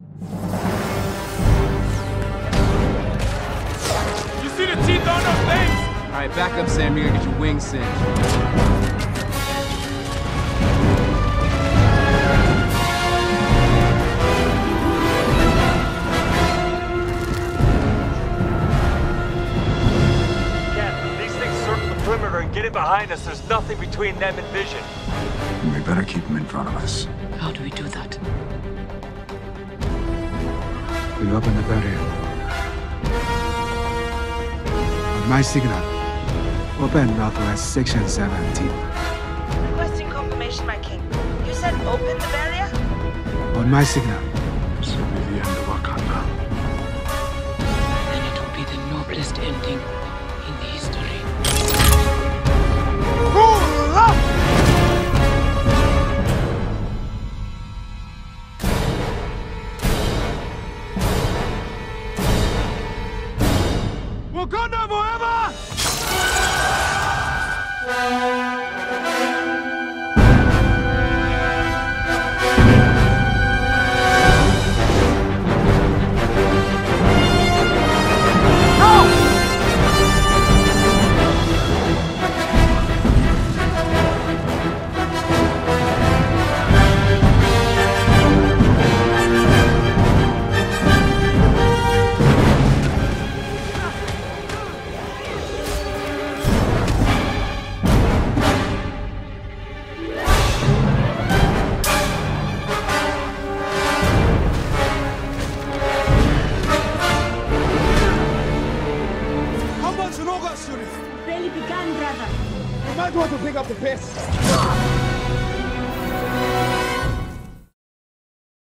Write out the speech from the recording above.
You see the teeth on those things? All right, back up, Sam. You're gonna get your wings singed. Get it behind us. There's nothing between them and Vision. We better keep them in front of us. How do we do that? We open the barrier. On my signal, open Northwest Section 17. Requesting confirmation, my king. You said open the barrier? On my signal. This will be the end of Wakanda. Then it will be the noblest ending in history. Wakanda forever! Barely begun, brother. You might want to pick up the pace.